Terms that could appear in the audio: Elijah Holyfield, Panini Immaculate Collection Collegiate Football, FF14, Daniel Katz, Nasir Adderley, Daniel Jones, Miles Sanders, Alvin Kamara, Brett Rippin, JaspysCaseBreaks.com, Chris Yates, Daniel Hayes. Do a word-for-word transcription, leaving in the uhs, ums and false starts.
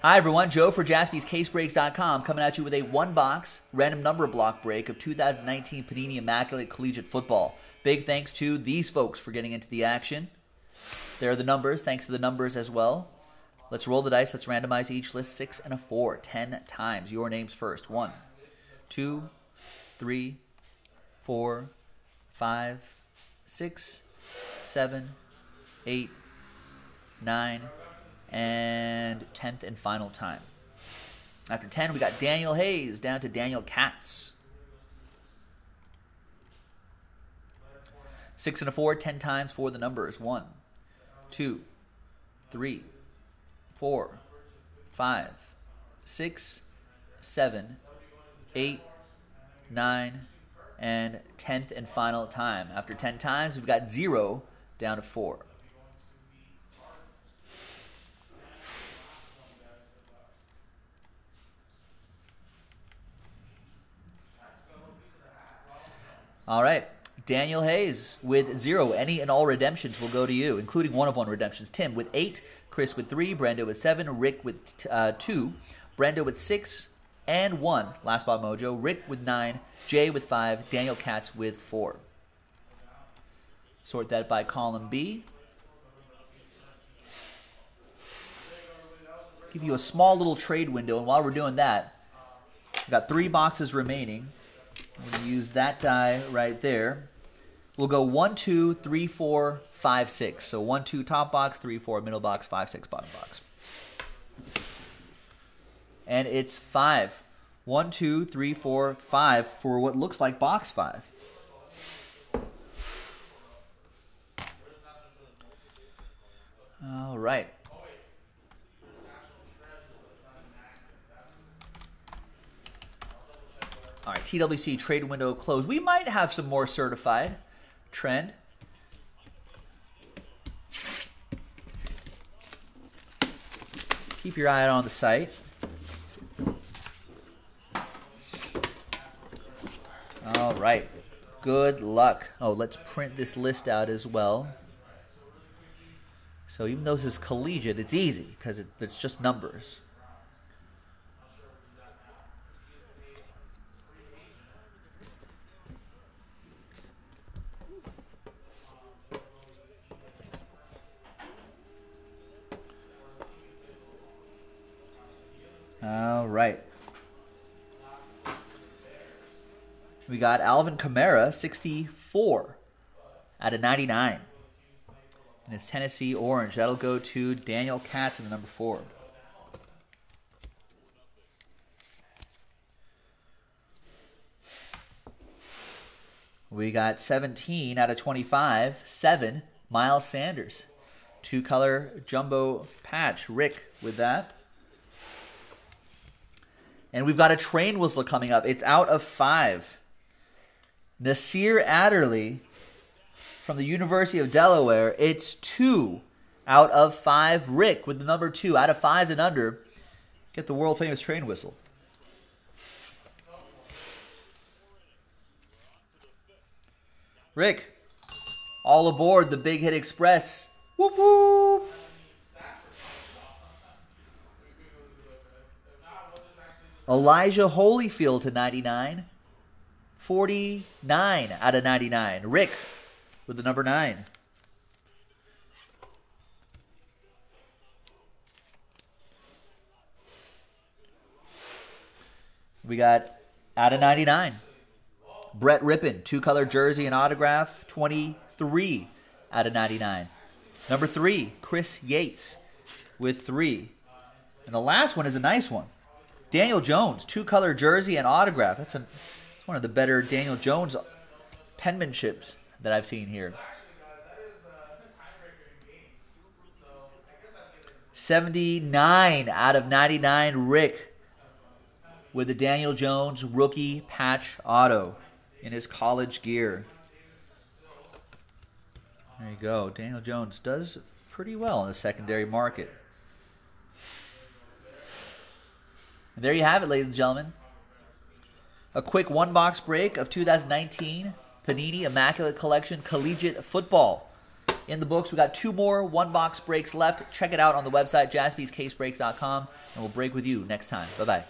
Hi everyone, Joe for Jaspys Case Breaks dot com coming at you with a one-box random number block break of two thousand nineteen Panini Immaculate Collegiate Football. Big thanks to these folks for getting into the action. There are the numbers, thanks to the numbers as well. Let's roll the dice, let's randomize each list, six and a four, ten times. Your names first. One, two, three, four, five, six, seven, eight, nine, and tenth and final time. After ten, we got Daniel Hayes down to Daniel Katz. Six and a four, ten times for the numbers. One, two, three, four, five, six, seven, eight, nine, and tenth and final time. After ten times, we've got zero down to four. All right, Daniel Hayes with zero. Any and all redemptions will go to you, including one-of-one redemptions. Tim with eight, Chris with three, Brando with seven, Rick with t uh, two, Brando with six and one, Last Spot Mojo, Rick with nine, Jay with five, Daniel Katz with four. Sort that by column B. Give you a small little trade window, and while we're doing that, we've got three boxes remaining. I'm going to use that die right there. We'll go one, two, three, four, five, six. So one, two, top box, three, four, middle box, five, six, bottom box. And it's five. One, two, three, four, five for what looks like box five. All right. All right, T W C trade window closed. We might have some more certified trend. Keep your eye out on the site. All right, good luck. Oh, let's print this list out as well. So even though this is collegiate, it's easy because it, it's just numbers. All right. We got Alvin Kamara, sixty-four out of ninety-nine. And it's Tennessee Orange. That'll go to Daniel Katz in the number four. We got seventeen out of twenty-five, seven, Miles Sanders. Two-color jumbo patch. Rick with that. And we've got a train whistle coming up. It's out of five. Nasir Adderley from the University of Delaware. It's two out of five. Rick with the number two out of fives and under. Get the world-famous train whistle. Rick, all aboard the Big Hit Express. Whoop, whoop. Elijah Holyfield to ninety-nine, forty-nine out of ninety-nine. Rick with the number nine. We got out of ninety-nine, Brett Rippin, two-color jersey and autograph, twenty-three out of ninety-nine. Number three, Chris Yates with three. And the last one is a nice one. Daniel Jones, two-color jersey and autograph. That's, a, that's one of the better Daniel Jones penmanships that I've seen here. seventy-nine out of ninety-nine, Rick, with the Daniel Jones rookie patch auto in his college gear. There you go. Daniel Jones does pretty well in the secondary market. And there you have it, ladies and gentlemen. A quick one-box break of two thousand nineteen Panini Immaculate Collection Collegiate Football. in the books. We got two more one-box breaks left. Check it out on the website, Jaspys Case Breaks dot com, and we'll break with you next time. Bye-bye.